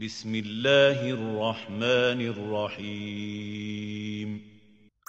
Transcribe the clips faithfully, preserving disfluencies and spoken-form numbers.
بسم الله الرحمن الرحيم.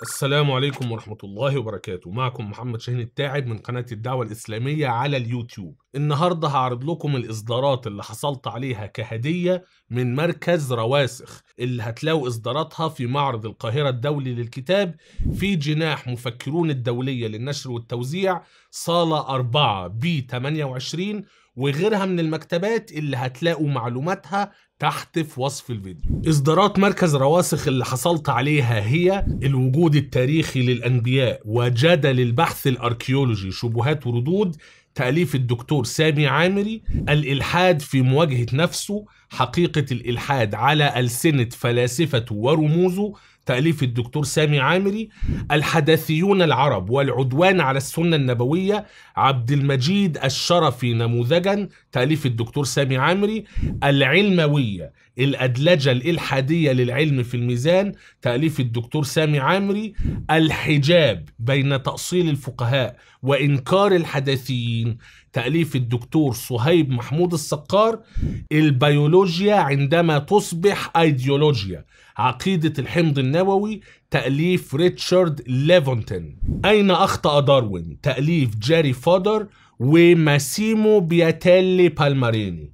السلام عليكم ورحمة الله وبركاته. معكم محمد شاهين التاعب من قناة الدعوة الإسلامية على اليوتيوب. النهاردة هعرض لكم الإصدارات اللي حصلت عليها كهدية من مركز رواسخ، اللي هتلاقوا إصداراتها في معرض القاهرة الدولي للكتاب في جناح مفكرون الدولية للنشر والتوزيع صالة أربعة بي ثمانية وعشرين، وغيرها من المكتبات اللي هتلاقوا معلوماتها تحت في وصف الفيديو. إصدارات مركز رواسخ اللي حصلت عليها هي الوجود التاريخي للأنبياء وجدل البحث الأركيولوجي شبهات وردود، تأليف الدكتور سامي عامري، الإلحاد في مواجهة نفسه، حقيقة الإلحاد على ألسنة فلاسفته ورموزه، تأليف الدكتور سامي عامري، الحدثيون العرب والعدوان على السنة النبوية، عبد المجيد الشرفي نموذجا، تأليف الدكتور سامي عامري، العلموية، الأدلجة الإلحادية للعلم في الميزان، تأليف الدكتور سامي عامري، الحجاب بين تأصيل الفقهاء وإنكار الحدثيين، تأليف الدكتور صهيب محمود الصقار، البيولوجيا عندما تصبح أيديولوجيا، عقيدة الحمض النووي، تأليف ريتشارد ليفونتين، أين أخطأ داروين، تأليف جيري فودور وماسيمو بياتيلي بالماريني.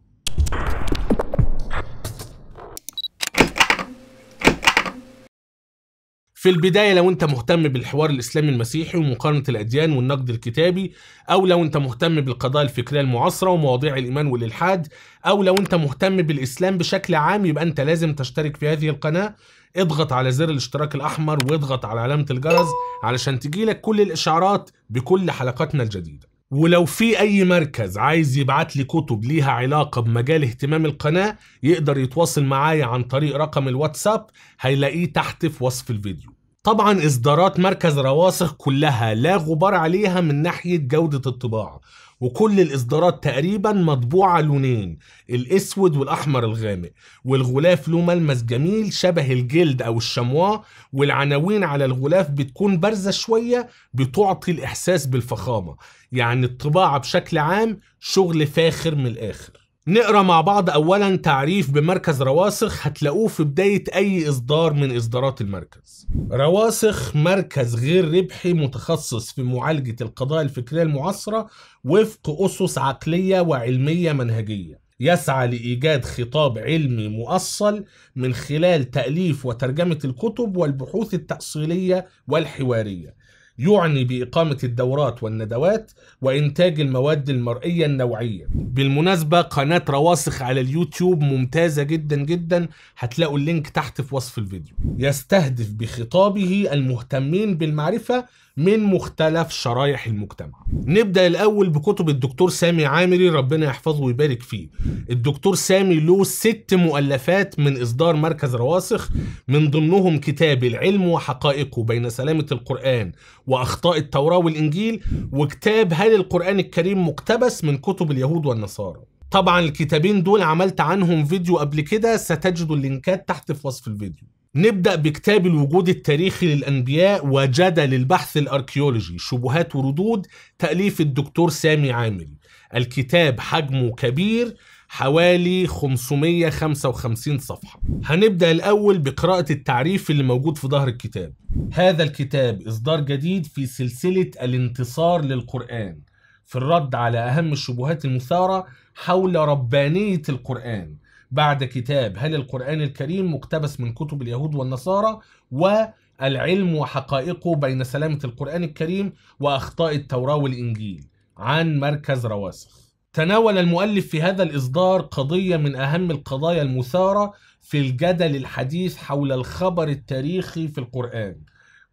في البداية، لو انت مهتم بالحوار الإسلامي المسيحي ومقارنة الأديان والنقد الكتابي، أو لو انت مهتم بالقضايا الفكرية المعاصرة ومواضيع الإيمان والإلحاد، أو لو انت مهتم بالإسلام بشكل عام، يبقى انت لازم تشترك في هذه القناة. اضغط على زر الاشتراك الأحمر واضغط على علامة الجرس علشان تجيلك كل الإشعارات بكل حلقاتنا الجديدة. ولو في أي مركز عايز يبعت لي كتب ليها علاقة بمجال اهتمام القناة، يقدر يتواصل معايا عن طريق رقم الواتساب، هيلاقيه تحت في وصف الفيديو. طبعا إصدارات مركز رواسخ كلها لا غبار عليها من ناحية جودة الطباعة، وكل الإصدارات تقريبا مطبوعة لونين، الأسود والأحمر الغامق، والغلاف له ملمس جميل شبه الجلد أو الشموا، والعناوين على الغلاف بتكون بارزة شوية بتعطي الإحساس بالفخامة. يعني الطباعة بشكل عام شغل فاخر من الآخر. نقرأ مع بعض أولا تعريف بمركز رواسخ هتلاقوه في بداية أي إصدار من إصدارات المركز. رواسخ مركز غير ربحي متخصص في معالجة القضايا الفكرية المعاصرة وفق أسس عقلية وعلمية منهجية، يسعى لإيجاد خطاب علمي مؤصل من خلال تأليف وترجمة الكتب والبحوث التأصيلية والحوارية، يعني بإقامة الدورات والندوات وإنتاج المواد المرئية النوعية. بالمناسبة، قناة رواسخ على اليوتيوب ممتازة جدا جدا، هتلاقوا اللينك تحت في وصف الفيديو. يستهدف بخطابه المهتمين بالمعرفة من مختلف شرايح المجتمع. نبدأ الأول بكتب الدكتور سامي عامري، ربنا يحفظه ويبارك فيه. الدكتور سامي له ست مؤلفات من إصدار مركز رواسخ، من ضمنهم كتاب العلم وحقائقه بين سلامة القرآن وأخطاء التوراة والإنجيل، وكتاب هل القرآن الكريم مقتبس من كتب اليهود والنصارى. طبعا الكتابين دول عملت عنهم فيديو قبل كده، ستجدوا اللينكات تحت في وصف الفيديو. نبدأ بكتاب الوجود التاريخي للأنبياء وجدل البحث الأركيولوجي شبهات وردود، تأليف الدكتور سامي عامري. الكتاب حجمه كبير، حوالي خمسمائة وخمسة وخمسين صفحة. هنبدأ الأول بقراءة التعريف اللي موجود في ظهر الكتاب. هذا الكتاب إصدار جديد في سلسلة الانتصار للقرآن، في الرد على أهم الشبهات المثارة حول ربانية القرآن، بعد كتاب هل القرآن الكريم مقتبس من كتب اليهود والنصارى، والعلم وحقائقه بين سلامة القرآن الكريم وأخطاء التوراة والإنجيل عن مركز رواسخ. تناول المؤلف في هذا الإصدار قضية من أهم القضايا المثارة في الجدل الحديث حول الخبر التاريخي في القرآن،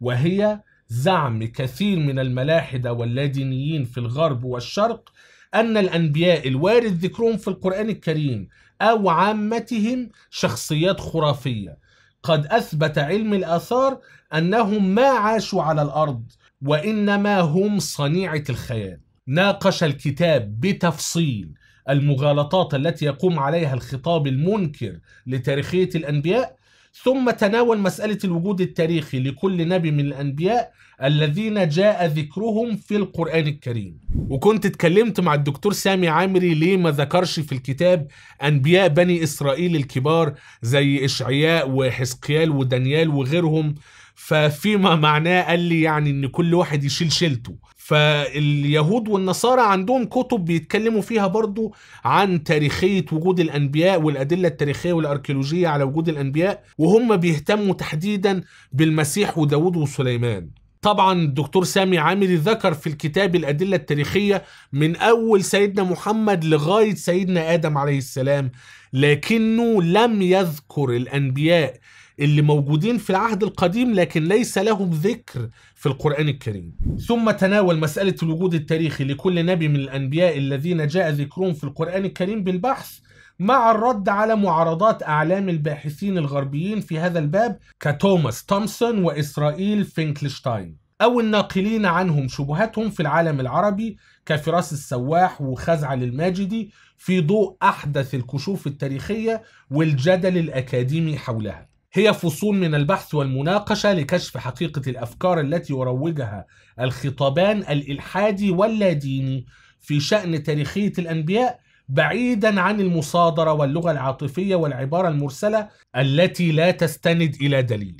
وهي زعم كثير من الملاحدة واللادينيين في الغرب والشرق أن الأنبياء الوارد ذكرهم في القرآن الكريم أو عامتهم شخصيات خرافية، قد أثبت علم الآثار أنهم ما عاشوا على الأرض وإنما هم صنيعة الخيال. ناقش الكتاب بتفصيل المغالطات التي يقوم عليها الخطاب المنكر لتاريخية الأنبياء، ثم تناول مسألة الوجود التاريخي لكل نبي من الأنبياء الذين جاء ذكرهم في القرآن الكريم. وكنت اتكلمت مع الدكتور سامي عامري ليه ما ذكرش في الكتاب أنبياء بني إسرائيل الكبار زي إشعياء وحزقيال ودانيال وغيرهم، ففيما معناه قال لي يعني ان كل واحد يشيل شيلته. فاليهود والنصارى عندهم كتب بيتكلموا فيها برضو عن تاريخية وجود الأنبياء والأدلة التاريخية والأركيولوجية على وجود الأنبياء، وهم بيهتموا تحديدا بالمسيح وداود وسليمان. طبعا الدكتور سامي عامري ذكر في الكتاب الأدلة التاريخية من أول سيدنا محمد لغاية سيدنا آدم عليه السلام، لكنه لم يذكر الأنبياء اللي موجودين في العهد القديم لكن ليس لهم ذكر في القرآن الكريم. ثم تناول مسألة الوجود التاريخي لكل نبي من الأنبياء الذين جاء ذكرهم في القرآن الكريم بالبحث مع الرد على معارضات أعلام الباحثين الغربيين في هذا الباب كتوماس تومسون وإسرائيل فينكلشتاين، أو الناقلين عنهم شبهاتهم في العالم العربي كفراس السواح وخزعل الماجدي في ضوء أحدث الكشوف التاريخية والجدل الأكاديمي حولها. هي فصول من البحث والمناقشة لكشف حقيقة الأفكار التي يروجها الخطابان الإلحادي واللاديني في شأن تاريخية الأنبياء، بعيدا عن المصادرة واللغة العاطفية والعبارة المرسلة التي لا تستند إلى دليل.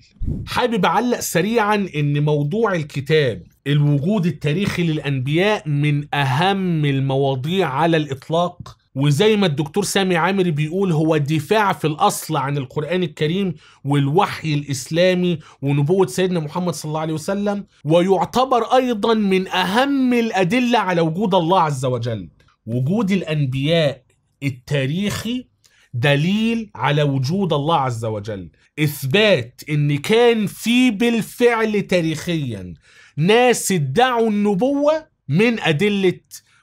حابب أعلق سريعا إن موضوع الكتاب الوجود التاريخي للأنبياء من أهم المواضيع على الإطلاق، وزي ما الدكتور سامي عامري بيقول هو دفاع في الأصل عن القرآن الكريم والوحي الإسلامي ونبوة سيدنا محمد صلى الله عليه وسلم، ويعتبر أيضا من أهم الأدلة على وجود الله عز وجل. وجود الأنبياء التاريخي دليل على وجود الله عز وجل، إثبات إن كان في بالفعل تاريخيا ناس ادعوا النبوة من أدلة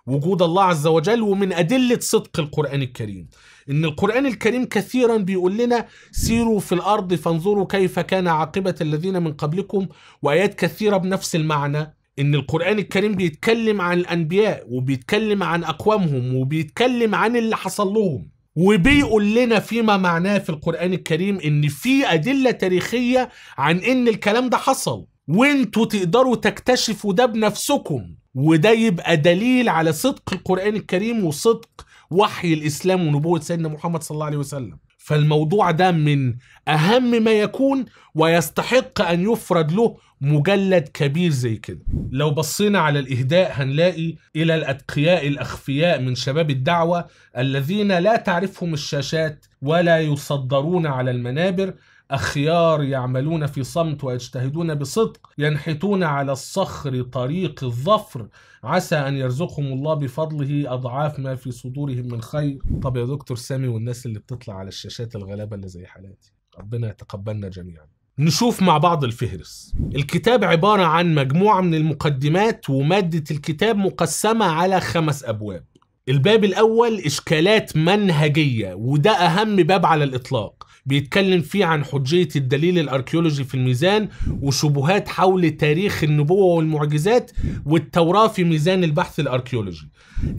وجود الله عز وجل ومن أدلة صدق القرآن الكريم. إن القرآن الكريم كثيرا بيقول لنا سيروا في الأرض فانظروا كيف كان عاقبة الذين من قبلكم، وآيات كثيرة بنفس المعنى. إن القرآن الكريم بيتكلم عن الأنبياء وبيتكلم عن أقوامهم وبيتكلم عن اللي حصل لهم، وبيقول لنا فيما معناه في القرآن الكريم إن في أدلة تاريخية عن إن الكلام ده حصل، وإنتوا تقدروا تكتشفوا ده بنفسكم، وده يبقى دليل على صدق القرآن الكريم وصدق وحي الإسلام ونبوة سيدنا محمد صلى الله عليه وسلم. فالموضوع ده من أهم ما يكون ويستحق أن يفرد له مجلد كبير زي كده. لو بصينا على الإهداء هنلاقي إلى الأتقياء الأخفياء من شباب الدعوة الذين لا تعرفهم الشاشات ولا يصدرون على المنابر، أخيار يعملون في صمت ويجتهدون بصدق، ينحتون على الصخر طريق الظفر، عسى أن يرزقهم الله بفضله أضعاف ما في صدورهم من خير. طب يا دكتور سامي والناس اللي بتطلع على الشاشات الغلابة اللي زي حالاتي، ربنا يتقبلنا جميعا. نشوف مع بعض الفهرس. الكتاب عبارة عن مجموعة من المقدمات، ومادة الكتاب مقسمة على خمس أبواب. الباب الأول إشكالات منهجية، وده أهم باب على الإطلاق، بيتكلم فيه عن حجية الدليل الأركيولوجي في الميزان وشبهات حول تاريخ النبوة والمعجزات والتوراة في ميزان البحث الأركيولوجي.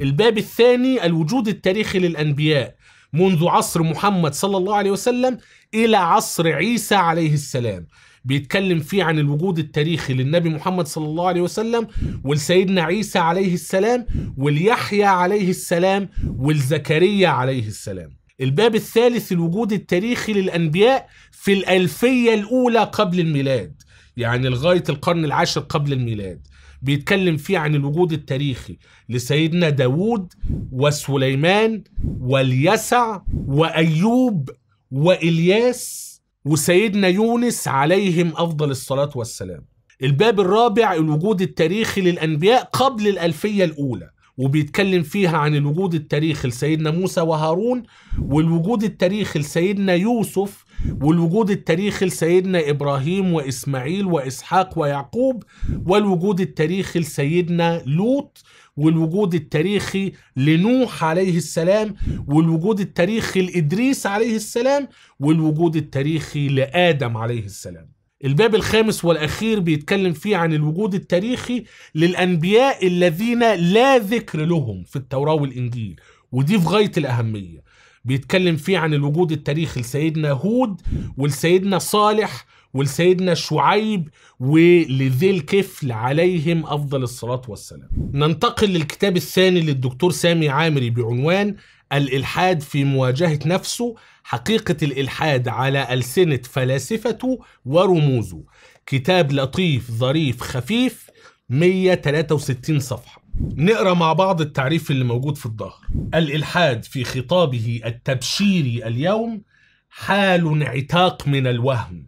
الباب الثاني الوجود التاريخي للأنبياء منذ عصر محمد صلى الله عليه وسلم إلى عصر عيسى عليه السلام، بيتكلم فيه عن الوجود التاريخي للنبي محمد صلى الله عليه وسلم ولسيدنا عيسى عليه السلام وليحيى عليه السلام ولزكريا عليه السلام. الباب الثالث الوجود التاريخي للأنبياء في الألفية الأولى قبل الميلاد، يعني لغاية القرن العاشر قبل الميلاد، بيتكلم فيه عن الوجود التاريخي لسيدنا داود وسليمان واليسع وأيوب وإلياس وسيدنا يونس عليهم أفضل الصلاة والسلام. الباب الرابع الوجود التاريخي للأنبياء قبل الألفية الأولى، وبيتكلم فيها عن الوجود التاريخي لسيدنا موسى وهارون والوجود التاريخي لسيدنا يوسف والوجود التاريخي لسيدنا إبراهيم وإسماعيل وإسحاق ويعقوب والوجود التاريخي لسيدنا لوط والوجود التاريخي لنوح عليه السلام والوجود التاريخي لإدريس عليه السلام والوجود التاريخي لآدم عليه السلام. الباب الخامس والأخير بيتكلم فيه عن الوجود التاريخي للأنبياء الذين لا ذكر لهم في التوراة والإنجيل، ودي في غاية الأهمية، بيتكلم فيه عن الوجود التاريخي لسيدنا هود ولسيدنا صالح ولسيدنا شعيب ولذي الكفل عليهم أفضل الصلاة والسلام. ننتقل للكتاب الثاني للدكتور سامي عامري بعنوان الإلحاد في مواجهة نفسه، حقيقة الإلحاد على ألسنة فلاسفته ورموزه. كتاب لطيف ظريف خفيف مئة وثلاثة وستين صفحة. نقرأ مع بعض التعريف اللي موجود في الظهر. الإلحاد في خطابه التبشيري اليوم حال انعتاق من الوهم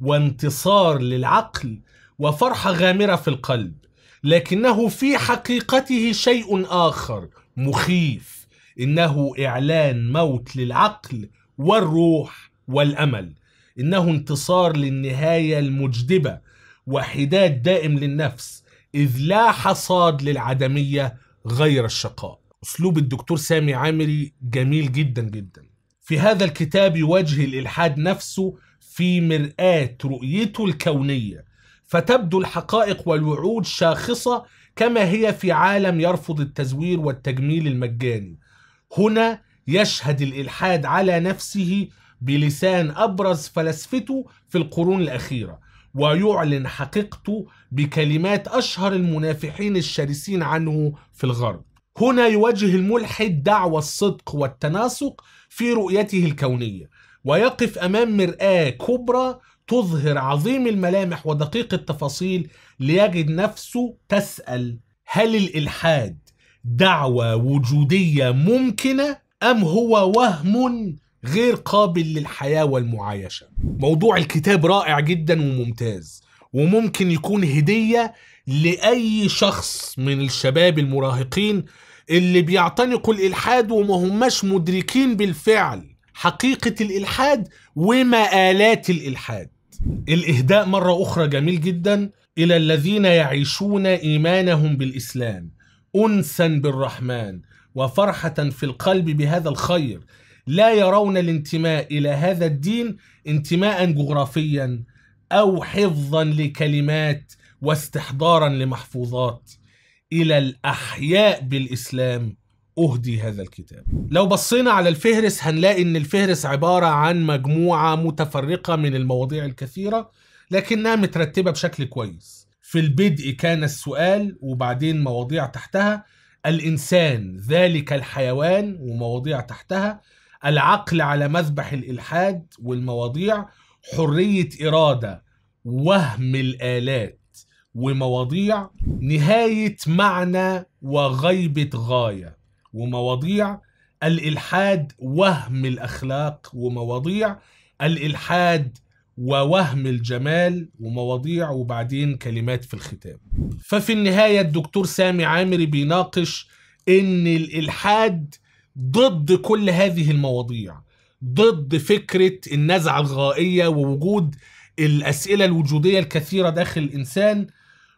وانتصار للعقل وفرحة غامرة في القلب، لكنه في حقيقته شيء آخر مخيف، إنه إعلان موت للعقل والروح والأمل، إنه انتصار للنهاية المجدبة وحداد دائم للنفس، إذ لا حصاد للعدمية غير الشقاء. أسلوب الدكتور سامي عامري جميل جدا جدا. في هذا الكتاب يواجه الإلحاد نفسه في مرآة رؤيته الكونية، فتبدو الحقائق والوعود شاخصة كما هي في عالم يرفض التزوير والتجميل المجاني. هنا يشهد الإلحاد على نفسه بلسان أبرز فلسفته في القرون الأخيرة، ويعلن حقيقته بكلمات أشهر المنافحين الشرسين عنه في الغرب. هنا يواجه الملحد دعوى الصدق والتناسق في رؤيته الكونية، ويقف أمام مرآة كبرى تظهر عظيم الملامح ودقيق التفاصيل، ليجد نفسه تسأل: هل الإلحاد دعوى وجودية ممكنة أم هو وهم غير قابل للحياة والمعايشة؟ موضوع الكتاب رائع جدا وممتاز، وممكن يكون هدية لأي شخص من الشباب المراهقين اللي بيعتنقوا الإلحاد وما هماش مدركين بالفعل حقيقة الإلحاد ومآلات الإلحاد. الإهداء مرة أخرى جميل جدا. إلى الذين يعيشون إيمانهم بالإسلام أنسا بالرحمن وفرحة في القلب بهذا الخير، لا يرون الانتماء إلى هذا الدين انتماء جغرافيا أو حفظا لكلمات واستحضارا لمحفوظات. إلى الأحياء بالإسلام أهدي هذا الكتاب. لو بصينا على الفهرس هنلاقي إن الفهرس عبارة عن مجموعة متفرقة من المواضيع الكثيرة، لكنها مترتبة بشكل كويس. في البدء كان السؤال، وبعدين مواضيع تحتها: الإنسان ذلك الحيوان، ومواضيع تحتها: العقل على مذبح الإلحاد، والمواضيع: حرية إرادة، وهم الآلات، ومواضيع: نهاية معنى وغيبة غاية، ومواضيع: الإلحاد وهم الأخلاق، ومواضيع: الإلحاد ووهم الجمال، ومواضيع، وبعدين كلمات في الختام. ففي النهاية الدكتور سامي عامري بيناقش إن الإلحاد ضد كل هذه المواضيع، ضد فكرة النزعة الغائية ووجود الأسئلة الوجودية الكثيرة داخل الإنسان،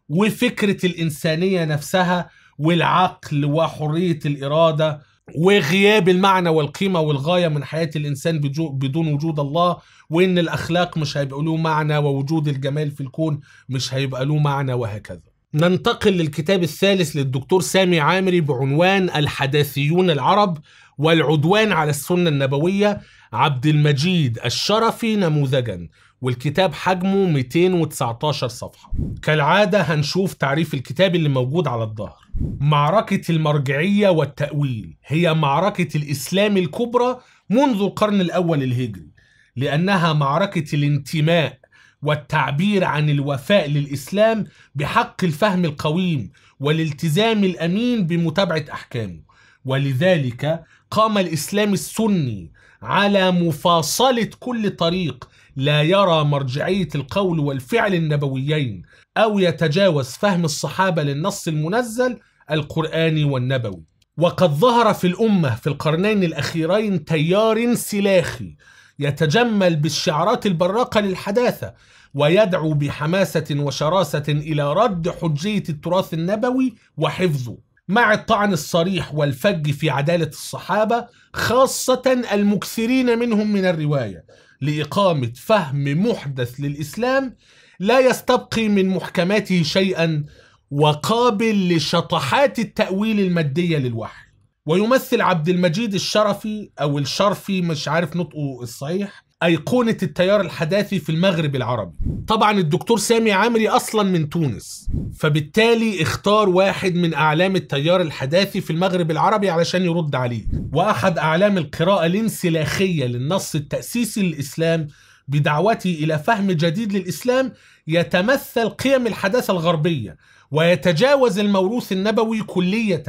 وفكرة الإنسانية نفسها، والعقل، وحرية الإرادة، وغياب المعنى والقيمة والغاية من حياة الإنسان بدون وجود الله، وإن الأخلاق مش هيبقى له معنى، ووجود الجمال في الكون مش هيبقى له معنى، وهكذا. ننتقل للكتاب الثالث للدكتور سامي عامري بعنوان الحداثيون العرب والعدوان على السنة النبوية، عبد المجيد الشرفي نموذجا. والكتاب حجمه مئتين وتسعة عشر صفحة. كالعادة هنشوف تعريف الكتاب اللي موجود على الظهر. معركة المرجعية والتأويل هي معركة الإسلام الكبرى منذ القرن الأول الهجري، لأنها معركة الانتماء والتعبير عن الوفاء للإسلام بحق الفهم القويم والالتزام الأمين بمتابعة أحكامه. ولذلك قام الإسلام السني على مفاصلة كل طريق لا يرى مرجعية القول والفعل النبويين أو يتجاوز فهم الصحابة للنص المنزل القرآني والنبوي. وقد ظهر في الأمة في القرنين الأخيرين تيار سلاخي يتجمل بالشعارات البراقة للحداثة، ويدعو بحماسة وشراسة إلى رد حجية التراث النبوي وحفظه، مع الطعن الصريح والفج في عدالة الصحابة، خاصة المكثرين منهم من الرواية، لإقامة فهم محدث للإسلام لا يستبقي من محكماته شيئا، وقابل لشطحات التأويل المادية للوحي. ويمثل عبد المجيد الشرفي أو الشرفي مش عارف نطقه الصحيح أيقونة التيار الحداثي في المغرب العربي. طبعا الدكتور سامي عامري أصلا من تونس، فبالتالي اختار واحد من أعلام التيار الحداثي في المغرب العربي علشان يرد عليه، وأحد أعلام القراءة الانسلاخية للنص التأسيسي للإسلام بدعوته إلى فهم جديد للإسلام يتمثل قيم الحداثة الغربية ويتجاوز الموروث النبوي كلية،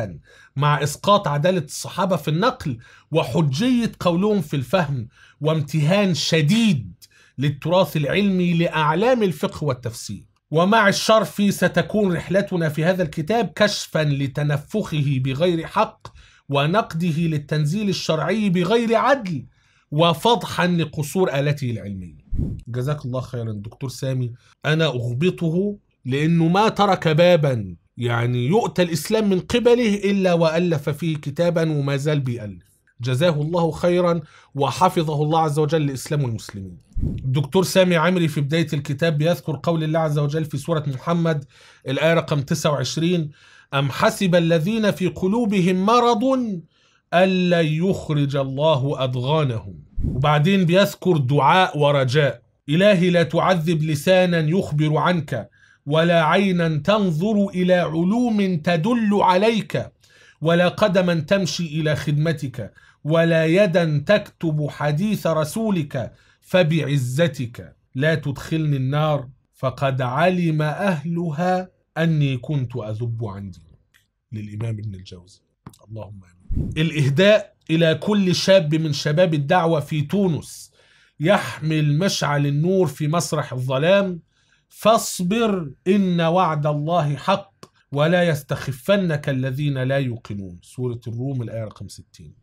مع إسقاط عدالة الصحابة في النقل وحجية قولهم في الفهم، وامتهان شديد للتراث العلمي لأعلام الفقه والتفسير. ومع الشرفي ستكون رحلتنا في هذا الكتاب كشفا لتنفخه بغير حق، ونقده للتنزيل الشرعي بغير عدل، وفضحا لقصور آلته العلمية. جزاك الله خيرا دكتور سامي، أنا أغبطه لأنه ما ترك بابا يعني يؤتى الإسلام من قبله إلا وألف فيه كتابا، وما زال بيألف. جزاه الله خيرا وحفظه الله عز وجل لإسلام المسلمين. الدكتور سامي عامري في بداية الكتاب بيذكر قول الله عز وجل في سورة محمد الآية رقم تسعة وعشرين: أم حسب الذين في قلوبهم مرض أن لن يخرج الله أضغانهم. وبعدين بيذكر دعاء ورجاء: إلهي لا تعذب لسانا يخبر عنك، ولا عينا تنظر إلى علوم تدل عليك، ولا قدما تمشي إلى خدمتك، ولا يدا تكتب حديث رسولك، فبعزتك لا تدخلني النار فقد علم أهلها أني كنت أذب عن دينك. للإمام ابن الجوزي. اللهم آمين. الإهداء إلى كل شاب من شباب الدعوة في تونس يحمل مشعل النور في مسرح الظلام: فاصبر إن وعد الله حق، ولا يستخفنك الذين لا يوقنون. سورة الروم الآية رقم ستين.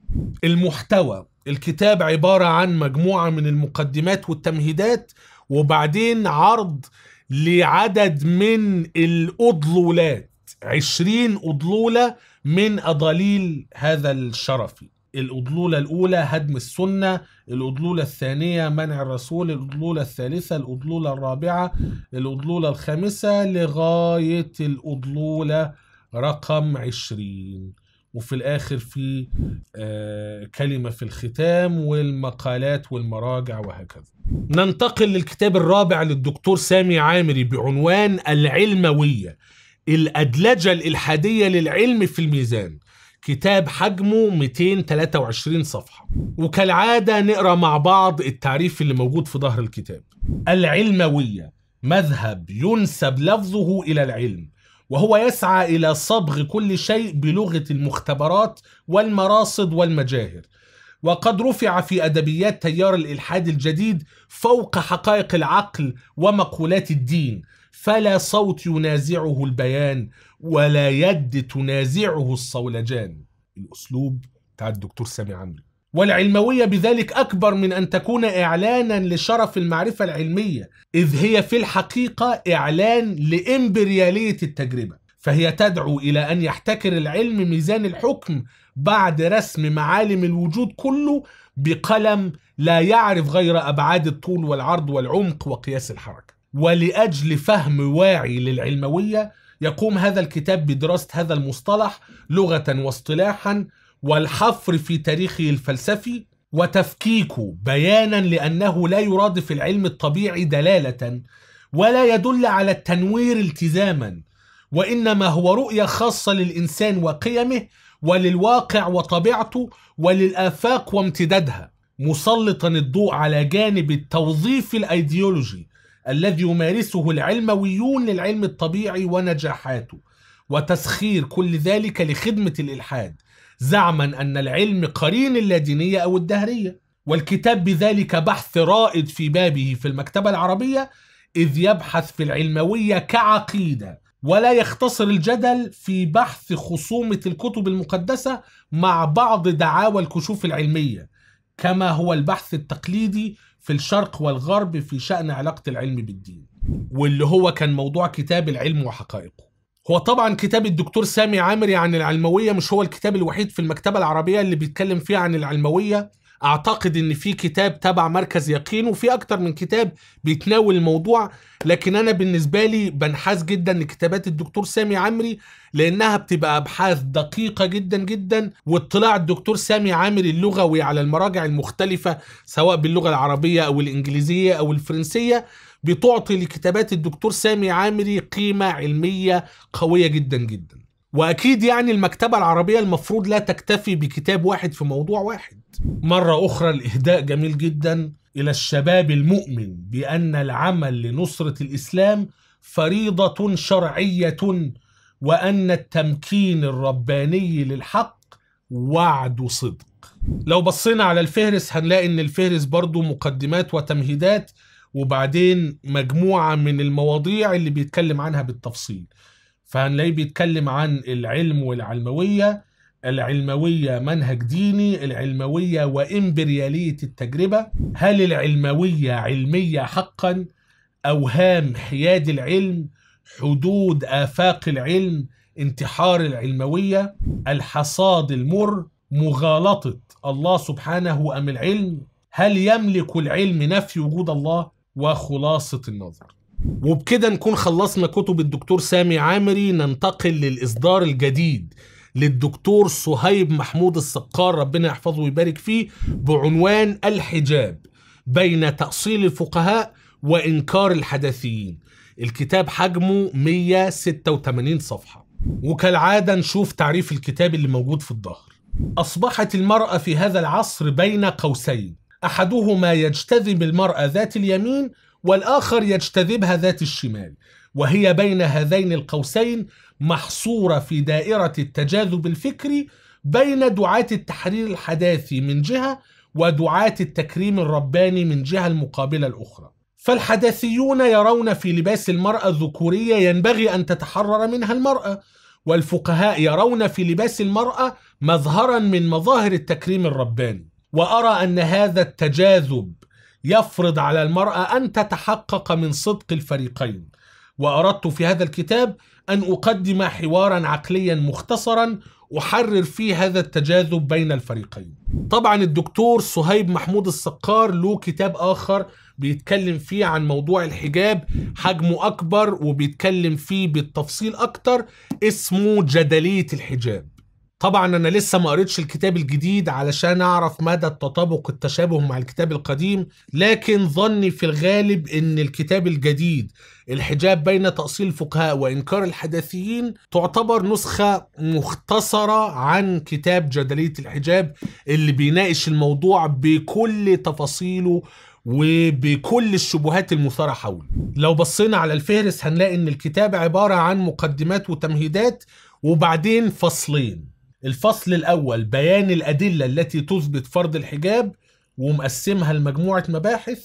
المحتوى: الكتاب عبارة عن مجموعة من المقدمات والتمهيدات، وبعدين عرض لعدد من الأضلولات، عشرين أضلولة من أضاليل هذا الشرفي. الأضلولة الأولى هدم السنة، الأضلولة الثانية منع الرسول، الأضلولة الثالثة، الأضلولة الرابعة، الأضلولة الخامسة، لغاية الأضلولة رقم عشرين. وفي الآخر في آه كلمة في الختام والمقالات والمراجع وهكذا. ننتقل للكتاب الرابع للدكتور سامي عامري بعنوان العلموية، الأدلجة الإلحادية للعلم في الميزان. كتاب حجمه مئتين وثلاثة وعشرين صفحة، وكالعادة نقرأ مع بعض التعريف اللي موجود في ظهر الكتاب. العلموية: مذهب ينسب لفظه إلى العلم، وهو يسعى إلى صبغ كل شيء بلغة المختبرات والمراصد والمجاهر. وقد رفع في أدبيات تيار الإلحاد الجديد فوق حقائق العقل ومقولات الدين، فلا صوت ينازعه البيان، ولا يد تنازعه الصولجان. الأسلوب بتاع الدكتور سامي عامري. والعلموية بذلك أكبر من أن تكون إعلانا لشرف المعرفة العلمية، إذ هي في الحقيقة إعلان لإمبريالية التجربة، فهي تدعو إلى أن يحتكر العلم ميزان الحكم بعد رسم معالم الوجود كله بقلم لا يعرف غير أبعاد الطول والعرض والعمق وقياس الحركة. ولأجل فهم واعي للعلموية يقوم هذا الكتاب بدراسة هذا المصطلح لغة واصطلاحا، والحفر في تاريخه الفلسفي، وتفكيكه بيانا لأنه لا يرادف العلم الطبيعي دلالة، ولا يدل على التنوير التزاما، وإنما هو رؤية خاصة للإنسان وقيمه، وللواقع وطبيعته، وللآفاق وامتدادها، مسلطا الضوء على جانب التوظيف الأيديولوجي الذي يمارسه العلمويون للعلم الطبيعي ونجاحاته، وتسخير كل ذلك لخدمة الإلحاد، زعما أن العلم قرين اللادينية أو الدهرية. والكتاب بذلك بحث رائد في بابه في المكتبة العربية، إذ يبحث في العلموية كعقيدة، ولا يختصر الجدل في بحث خصومة الكتب المقدسة مع بعض دعاوى الكشوف العلمية، كما هو البحث التقليدي في الشرق والغرب في شأن علاقة العلم بالدين، واللي هو كان موضوع كتاب العلم وحقائقه. هو طبعا كتاب الدكتور سامي عامري عن العلموية مش هو الكتاب الوحيد في المكتبة العربية اللي بيتكلم فيه عن العلموية، اعتقد ان في كتاب تبع مركز يقين وفي اكتر من كتاب بيتناول الموضوع، لكن انا بالنسبه لي بنحاس جدا لكتابات الدكتور سامي عامري لانها بتبقى ابحاث دقيقه جدا جدا، واطلاع الدكتور سامي عامري اللغوي على المراجع المختلفه سواء باللغه العربيه او الانجليزيه او الفرنسيه بتعطي لكتابات الدكتور سامي عامري قيمه علميه قويه جدا جدا. واكيد يعني المكتبه العربيه المفروض لا تكتفي بكتاب واحد في موضوع واحد. مره اخرى الاهداء جميل جدا الى الشباب المؤمن بان العمل لنصره الاسلام فريضه شرعيه، وان التمكين الرباني للحق وعد صدق. لو بصينا على الفهرس هنلاقي ان الفهرس برضو مقدمات وتمهيدات وبعدين مجموعه من المواضيع اللي بيتكلم عنها بالتفصيل، فهنلاقيه بيتكلم عن العلم والعلموية، العلموية منهج ديني، العلموية وإمبريالية التجربة، هل العلموية علمية حقا، أوهام حياد العلم، حدود آفاق العلم، انتحار العلموية، الحصاد المر، مغالطة الله سبحانه أم العلم، هل يملك العلم نفي وجود الله، وخلاصة النظر. وبكده نكون خلصنا كتب الدكتور سامي عامري. ننتقل للإصدار الجديد للدكتور صهيب محمود الصقار ربنا يحفظه ويبارك فيه بعنوان الحجاب بين تأصيل الفقهاء وإنكار الحداثيين. الكتاب حجمه مئة وستة وثمانين صفحة، وكالعادة نشوف تعريف الكتاب اللي موجود في الظهر. أصبحت المرأة في هذا العصر بين قوسين، أحدهما يجتذب المرأة ذات اليمين والآخر يجتذبها ذات الشمال، وهي بين هذين القوسين محصورة في دائرة التجاذب الفكري بين دعاة التحرير الحداثي من جهة ودعاة التكريم الرباني من جهة المقابلة الأخرى. فالحداثيون يرون في لباس المرأة الذكورية ينبغي أن تتحرر منها المرأة، والفقهاء يرون في لباس المرأة مظهرا من مظاهر التكريم الرباني. وأرى أن هذا التجاذب يفرض على المرأة أن تتحقق من صدق الفريقين. وأردت في هذا الكتاب أن أقدم حوارا عقليا مختصرا أحرر فيه هذا التجاذب بين الفريقين. طبعا الدكتور صهيب محمود الصقار له كتاب آخر بيتكلم فيه عن موضوع الحجاب، حجمه أكبر وبيتكلم فيه بالتفصيل أكتر، اسمه جدلية الحجاب. طبعا انا لسه ما قريتش الكتاب الجديد علشان اعرف مدى التطابق التشابه مع الكتاب القديم، لكن ظني في الغالب ان الكتاب الجديد الحجاب بين تأصيل الفقهاء وانكار الحداثيين تعتبر نسخة مختصرة عن كتاب جدلية الحجاب اللي بيناقش الموضوع بكل تفاصيله وبكل الشبهات المثارة حوله. لو بصينا على الفهرس هنلاقي ان الكتاب عبارة عن مقدمات وتمهيدات وبعدين فصلين. الفصل الأول بيان الأدلة التي تثبت فرض الحجاب ومقسمها لمجموعة مباحث،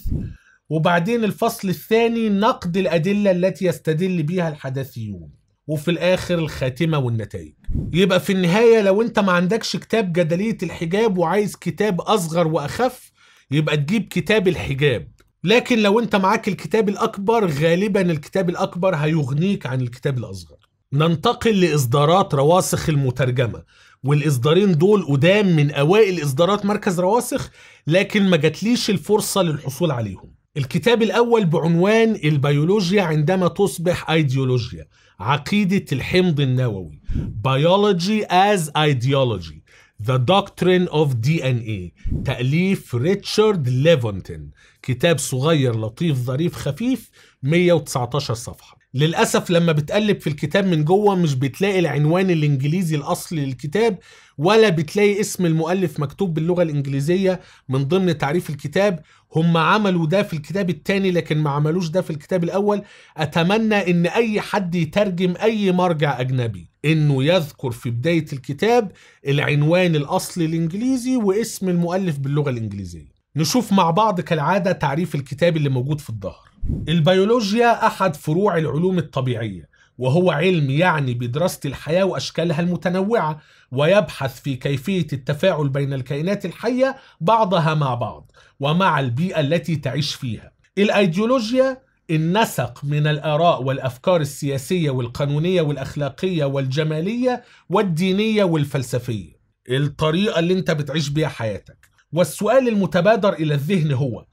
وبعدين الفصل الثاني نقد الأدلة التي يستدل بها الحداثيون، وفي الآخر الخاتمة والنتائج. يبقى في النهاية لو أنت ما عندكش كتاب جدلية الحجاب وعايز كتاب أصغر وأخف يبقى تجيب كتاب الحجاب، لكن لو أنت معاك الكتاب الأكبر غالبا الكتاب الأكبر هيغنيك عن الكتاب الأصغر. ننتقل لإصدارات رواسخ المترجمة، والإصدارين دول قدام من أوائل إصدارات مركز رواسخ لكن ما جاتليش الفرصة للحصول عليهم. الكتاب الأول بعنوان البيولوجيا عندما تصبح أيديولوجيا، عقيدة الحمض النووي، Biology as Ideology The Doctrine of دي إن إيه، تأليف ريتشارد ليفونتين، كتاب صغير لطيف ظريف خفيف مئة وتسعة عشر صفحة. للأسف لما بتقلب في الكتاب من جوه مش بتلاقي العنوان الإنجليزي الأصلي للكتاب ولا بتلاقي اسم المؤلف مكتوب باللغة الإنجليزية من ضمن تعريف الكتاب. هم عملوا ده في الكتاب الثاني لكن ما عملوش ده في الكتاب الأول. أتمنى إن أي حد يترجم أي مرجع أجنبي إنه يذكر في بداية الكتاب العنوان الأصلي الإنجليزي واسم المؤلف باللغة الإنجليزية. نشوف مع بعض كالعادة تعريف الكتاب اللي موجود في الظهر. البيولوجيا أحد فروع العلوم الطبيعية، وهو علم يعني بدراسة الحياة وأشكالها المتنوعة، ويبحث في كيفية التفاعل بين الكائنات الحية بعضها مع بعض ومع البيئة التي تعيش فيها. الأيديولوجيا النسق من الآراء والأفكار السياسية والقانونية والأخلاقية والجمالية والدينية والفلسفية، الطريقة اللي انت بتعيش بيها حياتك. والسؤال المتبادر إلى الذهن هو: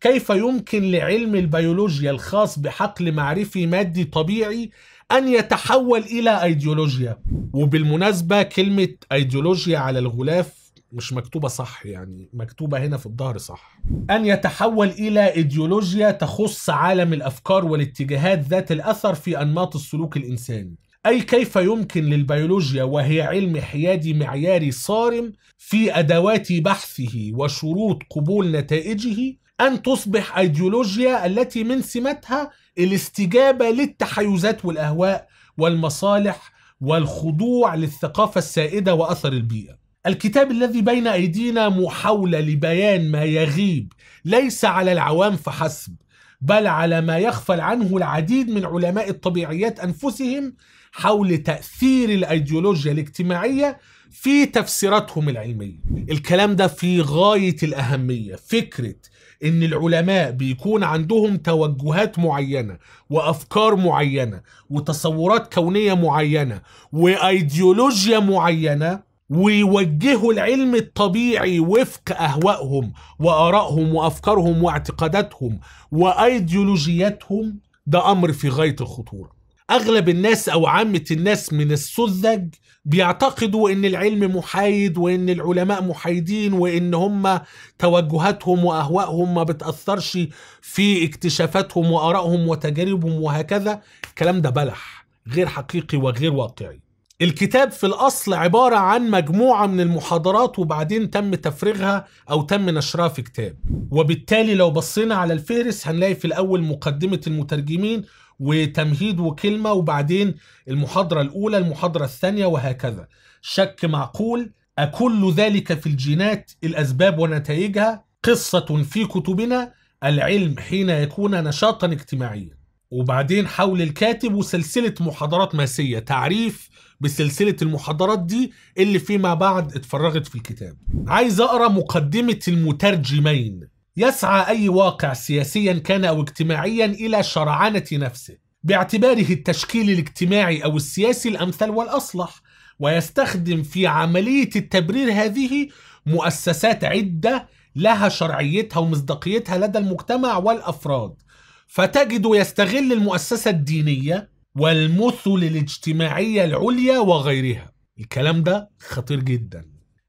كيف يمكن لعلم البيولوجيا الخاص بحقل معرفي مادي طبيعي أن يتحول إلى أيديولوجيا؟ وبالمناسبة كلمة أيديولوجيا على الغلاف مش مكتوبة صح، يعني مكتوبة هنا في الظهر صح. أن يتحول إلى أيديولوجيا تخص عالم الأفكار والاتجاهات ذات الأثر في أنماط السلوك الإنساني، أي كيف يمكن للبيولوجيا وهي علم حيادي معياري صارم في أدوات بحثه وشروط قبول نتائجه أن تصبح أيديولوجيا التي من سمتها الاستجابة للتحيزات والأهواء والمصالح والخضوع للثقافة السائدة وأثر البيئة. الكتاب الذي بين أيدينا محاولة لبيان ما يغيب ليس على العوام فحسب، بل على ما يغفل عنه العديد من علماء الطبيعيات أنفسهم حول تأثير الأيديولوجيا الاجتماعية في تفسيراتهم العلمية. الكلام ده في غاية الأهمية. فكرة إن العلماء بيكون عندهم توجهات معينة وأفكار معينة وتصورات كونية معينة وأيديولوجيا معينة، ويوجهوا العلم الطبيعي وفق أهوائهم وآرائهم وأفكارهم واعتقاداتهم وأيديولوجياتهم، ده أمر في غاية الخطورة. أغلب الناس أو عامة الناس من السذج بيعتقدوا إن العلم محايد وإن العلماء محايدين وإن هم توجهاتهم وأهوائهم ما بتأثرش في اكتشافاتهم وآرائهم وتجاربهم وهكذا. الكلام ده بلح غير حقيقي وغير واقعي. الكتاب في الأصل عبارة عن مجموعة من المحاضرات وبعدين تم تفريغها أو تم نشرها في كتاب، وبالتالي لو بصينا على الفهرس هنلاقي في الأول مقدمة المترجمين وتمهيد وكلمة، وبعدين المحاضرة الأولى المحاضرة الثانية وهكذا. شك معقول، أكل ذلك في الجينات، الأسباب ونتائجها، قصة في كتبنا، العلم حين يكون نشاطا اجتماعيا. وبعدين حول الكاتب وسلسلة محاضرات ماسية، تعريف بسلسلة المحاضرات دي اللي فيما بعد اتفرغت في الكتاب. عايز أقرأ مقدمة المترجمين. يسعى أي واقع سياسيا كان أو اجتماعيا إلى شرعنة نفسه باعتباره التشكيل الاجتماعي أو السياسي الأمثل والأصلح، ويستخدم في عملية التبرير هذه مؤسسات عدة لها شرعيتها ومصداقيتها لدى المجتمع والأفراد، فتجد يستغل المؤسسة الدينية والمثل الاجتماعية العليا وغيرها. الكلام ده خطير جدا.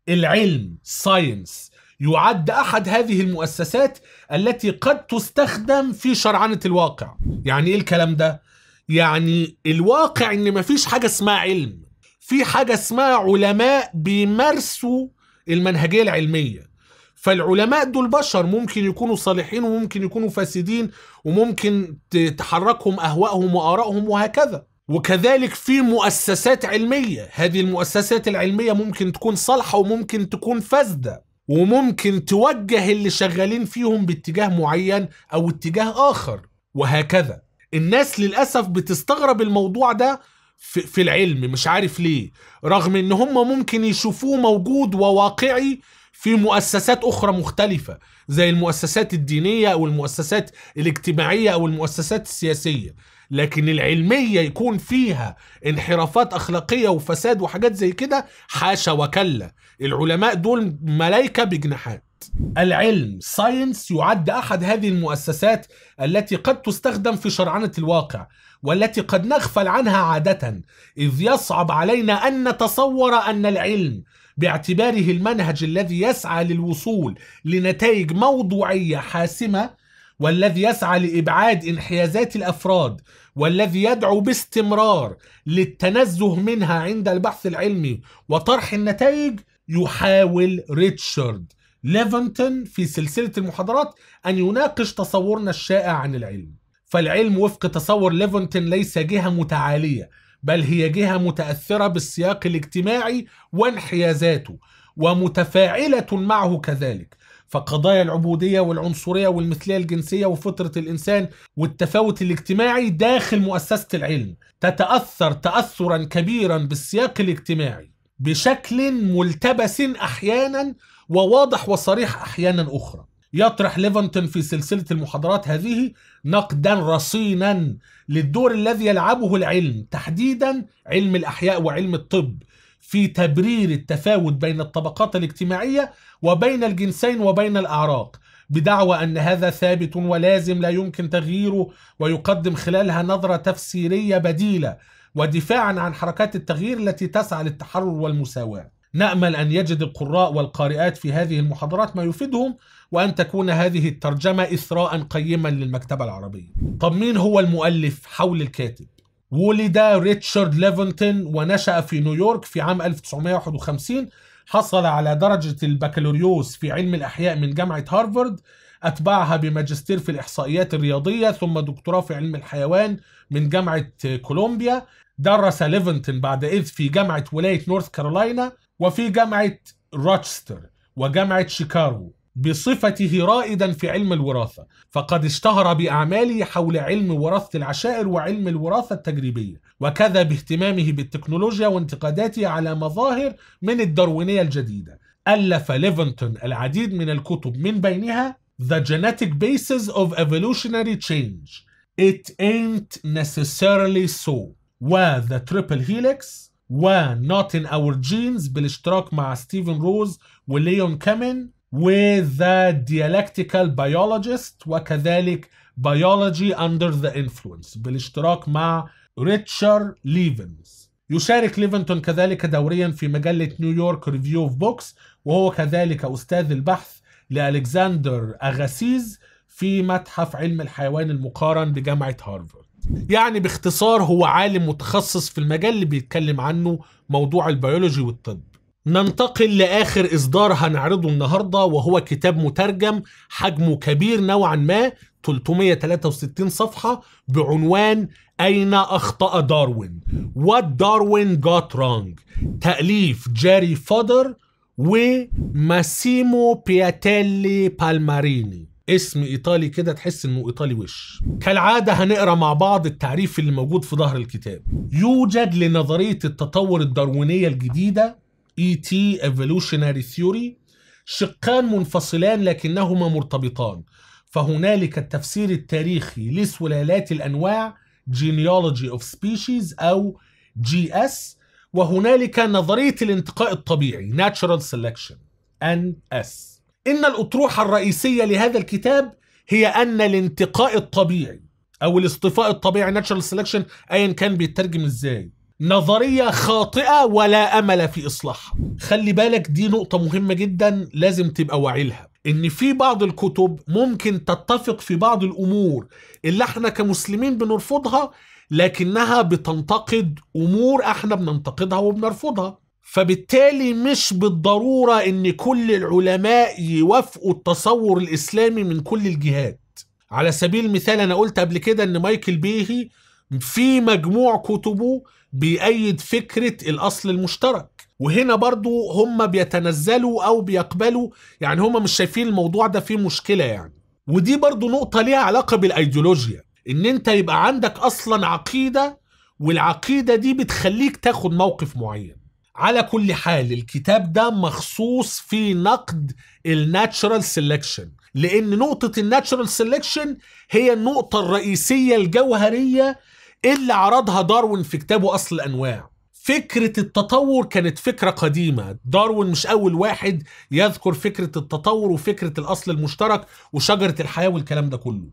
العلم ساينس يعد أحد هذه المؤسسات التي قد تستخدم في شرعنة الواقع. يعني إيه الكلام ده؟ يعني الواقع إن مفيش حاجة اسمها علم، في حاجة اسمها علماء بيمارسوا المنهجية العلمية. فالعلماء دول بشر، ممكن يكونوا صالحين وممكن يكونوا فاسدين وممكن تحركهم أهوائهم وآرائهم وهكذا. وكذلك في مؤسسات علمية، هذه المؤسسات العلمية ممكن تكون صالحة وممكن تكون فاسدة، وممكن توجه اللي شغالين فيهم باتجاه معين أو اتجاه آخر وهكذا. الناس للأسف بتستغرب الموضوع ده في العلم، مش عارف ليه، رغم إن هم ممكن يشوفوه موجود وواقعي في مؤسسات أخرى مختلفة زي المؤسسات الدينية أو المؤسسات الاجتماعية أو المؤسسات السياسية، لكن العلمية يكون فيها انحرافات أخلاقية وفساد وحاجات زي كده، حاشا وكلا. العلماء دول ملايكة بجناحات. العلم ساينس يعد أحد هذه المؤسسات التي قد تستخدم في شرعنة الواقع والتي قد نغفل عنها عادة، إذ يصعب علينا أن نتصور أن العلم باعتباره المنهج الذي يسعى للوصول لنتائج موضوعية حاسمة، والذي يسعى لإبعاد انحيازات الأفراد، والذي يدعو باستمرار للتنزه منها عند البحث العلمي وطرح النتائج، يحاول ريتشارد ليفونتين في سلسلة المحاضرات أن يناقش تصورنا الشائع عن العلم. فالعلم وفق تصور ليفونتين ليس جهة متعالية، بل هي جهة متأثرة بالسياق الاجتماعي وانحيازاته ومتفاعلة معه كذلك. فقضايا العبودية والعنصرية والمثلية الجنسية وفطرة الإنسان والتفاوت الاجتماعي داخل مؤسسة العلم تتأثر تأثرا كبيرا بالسياق الاجتماعي بشكل ملتبس أحيانا وواضح وصريح أحيانا أخرى. يطرح ليفونتين في سلسلة المحاضرات هذه نقدا رصينا للدور الذي يلعبه العلم، تحديدا علم الأحياء وعلم الطب، في تبرير التفاوت بين الطبقات الاجتماعية وبين الجنسين وبين الأعراق، بدعوى أن هذا ثابت ولازم لا يمكن تغييره، ويقدم خلالها نظرة تفسيرية بديلة ودفاعا عن حركات التغيير التي تسعى للتحرر والمساواة. نأمل أن يجد القراء والقارئات في هذه المحاضرات ما يفيدهم، وأن تكون هذه الترجمة إثراء قيما للمكتبة العربية. طب مين هو المؤلف حول الكاتب؟ ولد ريتشارد ليفونتين ونشأ في نيويورك في عام ألف وتسعمائة وواحد وخمسين، حصل على درجة البكالوريوس في علم الأحياء من جامعة هارفارد، أتبعها بماجستير في الإحصائيات الرياضية، ثم دكتوراه في علم الحيوان من جامعة كولومبيا. درس ليفونتين بعدئذ في جامعة ولاية نورث كارولاينا، وفي جامعة روتشستر، وجامعة شيكاغو، بصفته رائدا في علم الوراثة، فقد اشتهر بأعماله حول علم وراثة العشائر وعلم الوراثة التجريبية، وكذا باهتمامه بالتكنولوجيا وانتقاداته على مظاهر من الداروينية الجديدة. ألف ليفونتين العديد من الكتب، من بينها The Genetic Basis of Evolutionary Change, It Ain't Necessarily So, و The Triple Helix، و Not In Our Genes بالاشتراك مع ستيفن روز وليون كامين، و The Dialectical Biologist، وكذلك Biology Under The Influence بالاشتراك مع ريتشارد ليفينز. يشارك ليفونتين كذلك دوريا في مجلة نيويورك ريفيو اوف بوكس، وهو كذلك أستاذ البحث لألكساندر أغاسيز في متحف علم الحيوان المقارن بجامعة هارفارد. يعني باختصار هو عالم متخصص في المجال اللي بيتكلم عنه موضوع البيولوجي والطب. ننتقل لآخر إصدار هنعرضه النهاردة، وهو كتاب مترجم حجمه كبير نوعا ما، ثلاثمائة وثلاثة وستين صفحة، بعنوان أين أخطأ داروين؟ What Darwin Got Wrong؟ تأليف جيري فودور وماسيمو بياتيلي بالماريني، اسم إيطالي كده تحس إنه إيطالي وش. كالعادة هنقرأ مع بعض التعريف اللي موجود في ظهر الكتاب. يوجد لنظرية التطور الداروينية الجديدة إي تي Evolutionary Theory شقان منفصلان لكنهما مرتبطان، فهنالك التفسير التاريخي لسلالات الأنواع Genealogy of Species أو جي إس، وهنالك نظرية الانتقاء الطبيعي Natural Selection إن إس. إن الأطروحة الرئيسية لهذا الكتاب هي أن الانتقاء الطبيعي أو الاصطفاء الطبيعي Natural Selection أيا كان بيترجم إزاي، نظرية خاطئة ولا أمل في إصلاحها. خلي بالك دي نقطة مهمة جدا لازم تبقى واعي لها، إن في بعض الكتب ممكن تتفق في بعض الأمور اللي احنا كمسلمين بنرفضها، لكنها بتنتقد أمور احنا بننتقدها وبنرفضها، فبالتالي مش بالضرورة ان كل العلماء يوافقوا التصور الاسلامي من كل الجهات. على سبيل المثال انا قلت قبل كده ان مايكل بيهي في مجموع كتبه بيأيد فكرة الاصل المشترك، وهنا برضو هم بيتنزلوا او بيقبلوا، يعني هم مش شايفين الموضوع ده فيه مشكلة يعني. ودي برضو نقطة ليها علاقة بالايديولوجيا، ان انت يبقى عندك اصلا عقيدة، والعقيدة دي بتخليك تاخد موقف معين. على كل حال الكتاب ده مخصوص في نقد الناتشرال سيلكشن، لأن نقطة الناتشرال سيلكشن هي النقطة الرئيسية الجوهرية اللي عرضها داروين في كتابه أصل الأنواع. فكرة التطور كانت فكرة قديمة، داروين مش أول واحد يذكر فكرة التطور وفكرة الأصل المشترك وشجرة الحياة والكلام ده كله،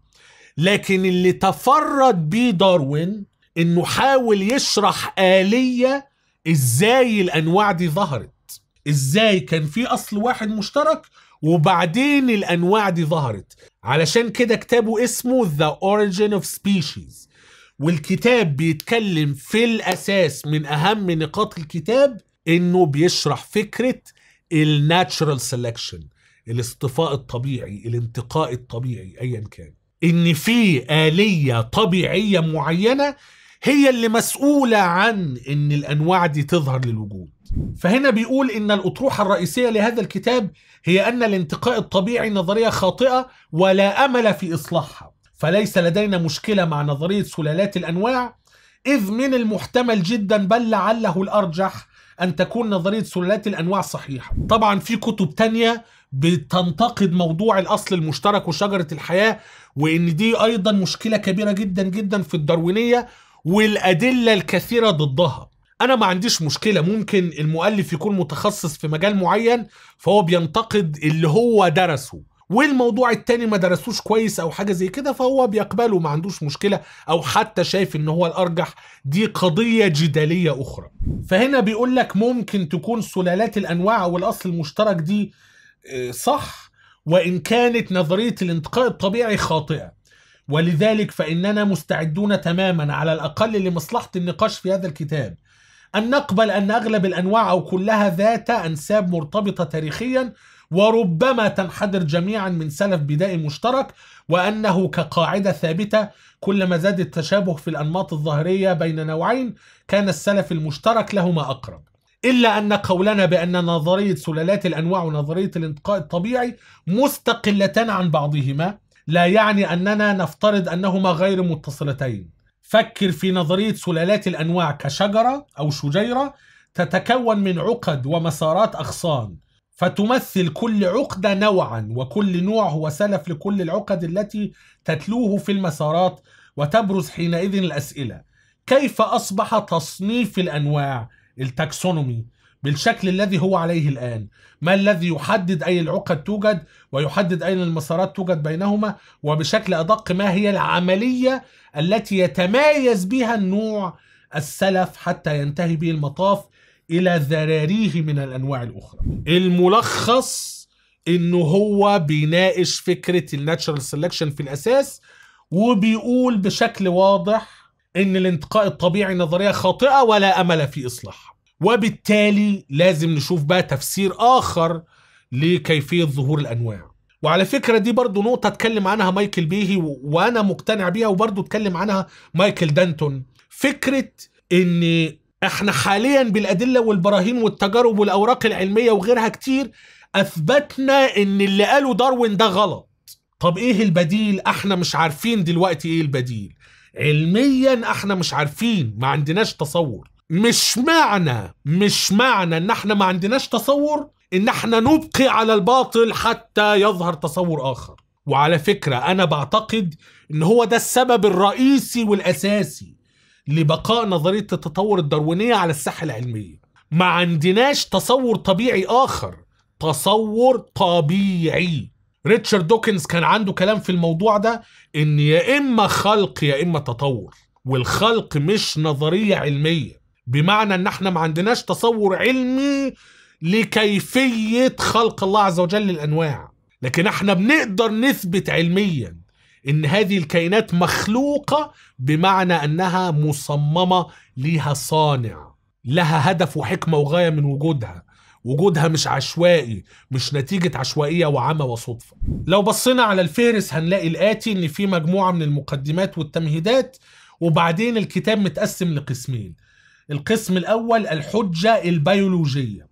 لكن اللي تفرد بيه داروين إنه حاول يشرح آلية ازاي الانواع دي ظهرت، ازاي كان في اصل واحد مشترك وبعدين الانواع دي ظهرت. علشان كده كتابه اسمه The Origin of Species، والكتاب بيتكلم في الاساس من اهم نقاط الكتاب انه بيشرح فكرة الناتشرال سيلكشن، الاصطفاء الطبيعي، الانتقاء الطبيعي ايا كان، ان في آلية طبيعية معينة هي اللي مسؤولة عن إن الأنواع دي تظهر للوجود. فهنا بيقول إن الأطروحة الرئيسية لهذا الكتاب هي أن الانتقاء الطبيعي نظرية خاطئة ولا أمل في إصلاحها، فليس لدينا مشكلة مع نظرية سلالات الأنواع، إذ من المحتمل جدا بل لعله الأرجح أن تكون نظرية سلالات الأنواع صحيحة. طبعا في كتب تانية بتنتقد موضوع الأصل المشترك وشجرة الحياة، وإن دي أيضا مشكلة كبيرة جدا جدا في الداروينية، والأدلة الكثيرة ضدها. انا ما عنديش مشكله، ممكن المؤلف يكون متخصص في مجال معين فهو بينتقد اللي هو درسه، والموضوع التاني ما درسوش كويس او حاجه زي كده فهو بيقبله ما عندوش مشكله، او حتى شايف ان هو الارجح. دي قضيه جدليه اخرى. فهنا بيقول لك ممكن تكون سلالات الانواع او الاصل المشترك دي صح، وان كانت نظريه الانتقاء الطبيعي خاطئه، ولذلك فاننا مستعدون تماما على الاقل لمصلحه النقاش في هذا الكتاب ان نقبل ان اغلب الانواع او كلها ذات انساب مرتبطه تاريخيا وربما تنحدر جميعا من سلف بدائي مشترك، وأنه كقاعدة ثابتة كلما زاد التشابه في الأنماط الظاهرية بين نوعين كان السلف المشترك لهما أقرب. إلا أن قولنا بأن نظرية سلالات الأنواع ونظرية الانتقاء الطبيعي مستقلتان عن بعضهما لا يعني أننا نفترض أنهما غير متصلتين. فكر في نظرية سلالات الأنواع كشجرة أو شجيرة تتكون من عقد ومسارات أغصان، فتمثل كل عقدة نوعا، وكل نوع هو سلف لكل العقد التي تتلوه في المسارات، وتبرز حينئذ الأسئلة: كيف أصبح تصنيف الأنواع التاكسونومي بالشكل الذي هو عليه الآن؟ ما الذي يحدد أي العقد توجد ويحدد أين المسارات توجد بينهما؟ وبشكل أدق ما هي العملية التي يتميز بها النوع السلف حتى ينتهي به المطاف إلى ذراريه من الأنواع الأخرى؟ الملخص إنه هو بيناقش فكرة الناتشرال سيلكشن في الأساس، وبيقول بشكل واضح إن الانتقاء الطبيعي نظرية خاطئة ولا أمل في إصلاحها، وبالتالي لازم نشوف بقى تفسير آخر لكيفية ظهور الأنواع. وعلى فكرة دي برضو نقطة اتكلم عنها مايكل بيهي وأنا مقتنع بيها، وبرضو اتكلم عنها مايكل دانتون، فكرة إن احنا حاليا بالادله والبراهين والتجارب والاوراق العلميه وغيرها كتير اثبتنا ان اللي قاله داروين ده غلط. طب ايه البديل؟ احنا مش عارفين دلوقتي ايه البديل علميا، احنا مش عارفين، ما عندناش تصور. مش معنى مش معنى ان احنا ما عندناش تصور ان احنا نبقي على الباطل حتى يظهر تصور اخر. وعلى فكره انا بعتقد ان هو ده السبب الرئيسي والاساسي لبقاء نظرية التطور الداروينية على الساحة العلمية. ما عندناش تصور طبيعي آخر، تصور طبيعي. ريتشارد دوكينز كان عنده كلام في الموضوع ده، إن يا إما خلق يا إما تطور، والخلق مش نظرية علمية، بمعنى إن إحنا ما عندناش تصور علمي لكيفية خلق الله عز وجل للأنواع، لكن إحنا بنقدر نثبت علمياً إن هذه الكائنات مخلوقة، بمعنى أنها مصممة، ليها صانع، لها هدف وحكمة وغاية من وجودها، وجودها مش عشوائي، مش نتيجة عشوائية وعمى وصدفة. لو بصينا على الفهرس هنلاقي الآتي: إن في مجموعة من المقدمات والتمهيدات، وبعدين الكتاب متقسم لقسمين. القسم الأول الحجة البيولوجية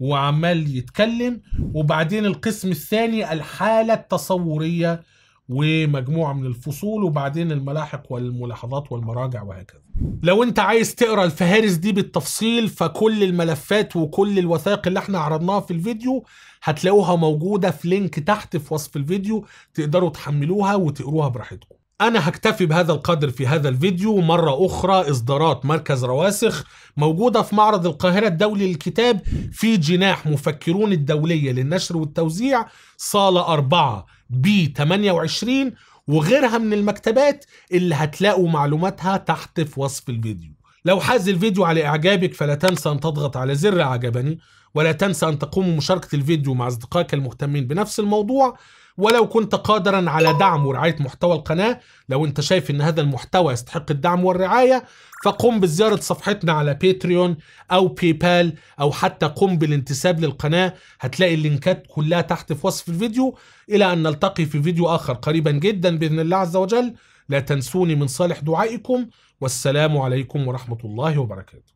وعمال يتكلم، وبعدين القسم الثاني الحالة التصورية ومجموعة من الفصول، وبعدين الملاحق والملاحظات والمراجع وهكذا. لو انت عايز تقرأ الفهارس دي بالتفصيل فكل الملفات وكل الوثائق اللي احنا عرضناها في الفيديو هتلاقوها موجودة في لينك تحت في وصف الفيديو، تقدروا تحملوها وتقروها براحتكم. انا هكتفي بهذا القدر في هذا الفيديو. مرة اخرى اصدارات مركز رواسخ موجودة في معرض القاهرة الدولي للكتاب في جناح مفكرون الدولية للنشر والتوزيع، صالة أربعة بي ثمانية وعشرين، وغيرها من المكتبات اللي هتلاقوا معلوماتها تحت في وصف الفيديو. لو حاز الفيديو على اعجابك فلا تنسى ان تضغط على زر عجبني، ولا تنسى ان تقوم بمشاركة الفيديو مع اصدقائك المهتمين بنفس الموضوع. ولو كنت قادرا على دعم ورعاية محتوى القناة، لو انت شايف ان هذا المحتوى يستحق الدعم والرعاية فقم بزيارة صفحتنا على باتريون او بيبال، او حتى قم بالانتساب للقناة، هتلاقي اللينكات كلها تحت في وصف الفيديو. الى ان نلتقي في فيديو اخر قريبا جدا بإذن الله عز وجل، لا تنسوني من صالح دعائكم، والسلام عليكم ورحمة الله وبركاته.